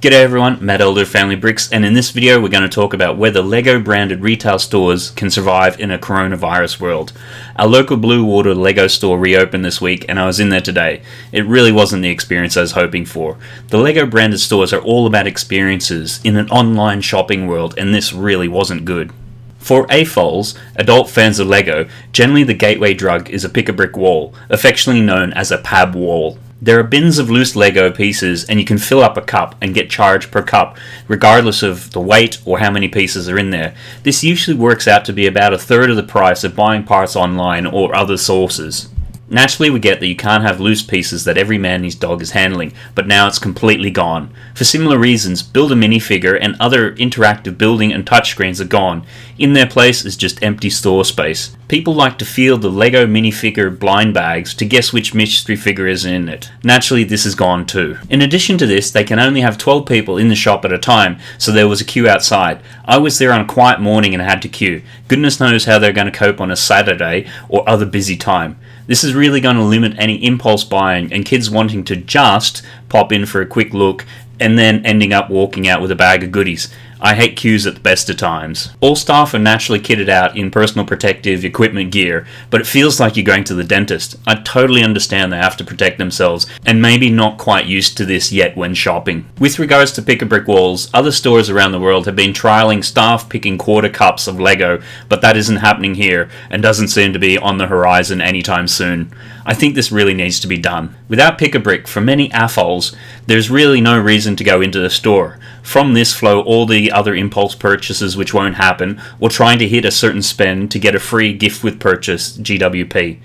G'day everyone, Matt Elder, Family Bricks, and in this video we're going to talk about whether LEGO branded retail stores can survive in a coronavirus world. Our local Bluewater LEGO store reopened this week and I was in there today. It really wasn't the experience I was hoping for. The LEGO branded stores are all about experiences in an online shopping world and this really wasn't good. For AFOLs, adult fans of LEGO, generally the gateway drug is a pick-a-brick wall, affectionately known as a PAB wall. There are bins of loose LEGO pieces and you can fill up a cup and get charged per cup, regardless of the weight or how many pieces are in there. This usually works out to be about a third of the price of buying parts online or other sources. Naturally, we get that you can't have loose pieces that every man and his dog is handling, but now it's completely gone. For similar reasons, Build a Minifigure and other interactive building and touchscreens are gone. In their place is just empty store space. People like to feel the LEGO minifigure blind bags to guess which mystery figure is in it. Naturally, this is gone too. In addition to this, they can only have 12 people in the shop at a time, so there was a queue outside. I was there on a quiet morning and had to queue. Goodness knows how they're going to cope on a Saturday or other busy time. This is really going to limit any impulse buying and kids wanting to just pop in for a quick look and then ending up walking out with a bag of goodies. I hate queues at the best of times. All staff are naturally kitted out in personal protective equipment gear, but it feels like you're going to the dentist. I totally understand they have to protect themselves, and maybe not quite used to this yet when shopping. With regards to pick-a-brick walls, other stores around the world have been trialing staff picking quarter cups of LEGO, but that isn't happening here, and doesn't seem to be on the horizon anytime soon. I think this really needs to be done. Without pick-a-brick, for many AFOLs, there's really no reason to go into the store. From this flow all the other impulse purchases which won't happen, or trying to hit a certain spend to get a free gift with purchase, GWP.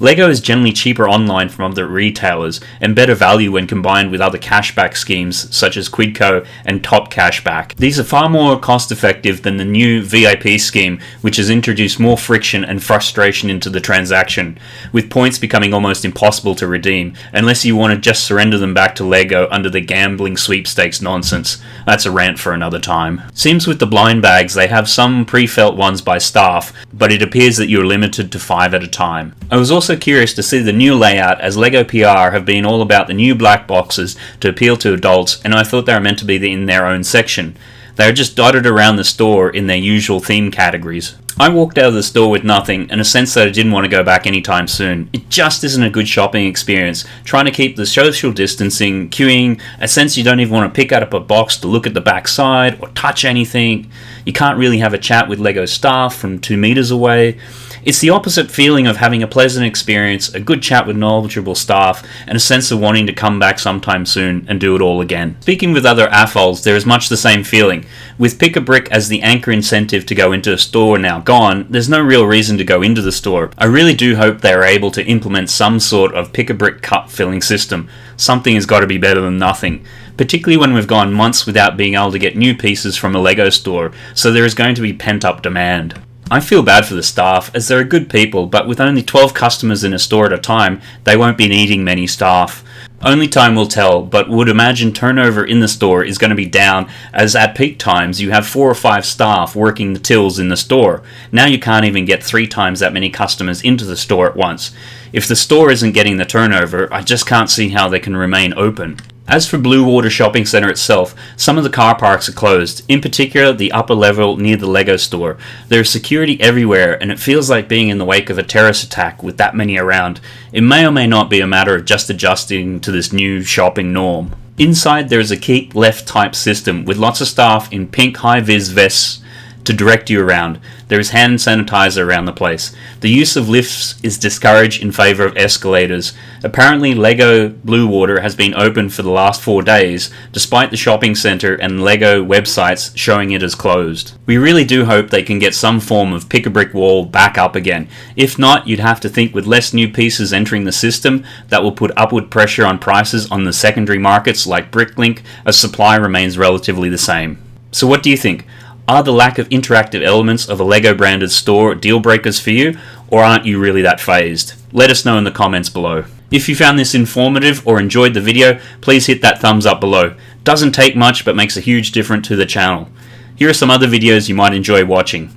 LEGO is generally cheaper online from other retailers, and better value when combined with other cashback schemes such as Quidco and Top Cashback. These are far more cost effective than the new VIP scheme, which has introduced more friction and frustration into the transaction, with points becoming almost impossible to redeem, unless you want to just surrender them back to LEGO under the gambling sweepstakes nonsense. That's a rant for another time. Seems with the blind bags, they have some pre-felt ones by staff, but it appears that you're limited to 5 at a time. I was also curious to see the new layout, as LEGO PR have been all about the new black boxes to appeal to adults, and I thought they were meant to be in their own section. They are just dotted around the store in their usual theme categories. I walked out of the store with nothing, and a sense that I didn't want to go back anytime soon. It just isn't a good shopping experience, trying to keep the social distancing, queuing, a sense you don't even want to pick up a box to look at the backside or touch anything. You can't really have a chat with LEGO staff from 2 meters away. It's the opposite feeling of having a pleasant experience, a good chat with knowledgeable staff, and a sense of wanting to come back sometime soon and do it all again. Speaking with other AFOLs, there is much the same feeling. With pick-a-brick as the anchor incentive to go into a store now gone, there's no real reason to go into the store. I really do hope they are able to implement some sort of pick-a-brick cup filling system. Something has got to be better than nothing, particularly when we've gone months without being able to get new pieces from a LEGO store, so there is going to be pent-up demand. I feel bad for the staff, as they're good people, but with only 12 customers in a store at a time, they won't be needing many staff. Only time will tell, but would imagine turnover in the store is going to be down, as at peak times you have 4 or 5 staff working the tills in the store. Now you can't even get 3 times that many customers into the store at once. If the store isn't getting the turnover, I just can't see how they can remain open. As for Bluewater Shopping Centre itself, some of the car parks are closed, in particular the upper level near the LEGO store. There is security everywhere and it feels like being in the wake of a terrorist attack with that many around. It may or may not be a matter of just adjusting to this new shopping norm. Inside there is a keep left type system with lots of staff in pink high-vis vests to direct you around. There is hand sanitizer around the place. The use of lifts is discouraged in favour of escalators. Apparently LEGO Bluewater has been open for the last 4 days, despite the shopping centre and LEGO websites showing it as closed. We really do hope they can get some form of pick-a-brick wall back up again. If not, you'd have to think with less new pieces entering the system, that will put upward pressure on prices on the secondary markets like BrickLink, as supply remains relatively the same. So what do you think? Are the lack of interactive elements of a LEGO branded store deal breakers for you, or aren't you really that phased? Let us know in the comments below. If you found this informative or enjoyed the video, please hit that thumbs up below. Doesn't take much but makes a huge difference to the channel. Here are some other videos you might enjoy watching.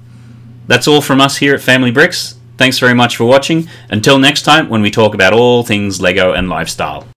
That's all from us here at Family Bricks. Thanks very much for watching. Until next time when we talk about all things LEGO and lifestyle.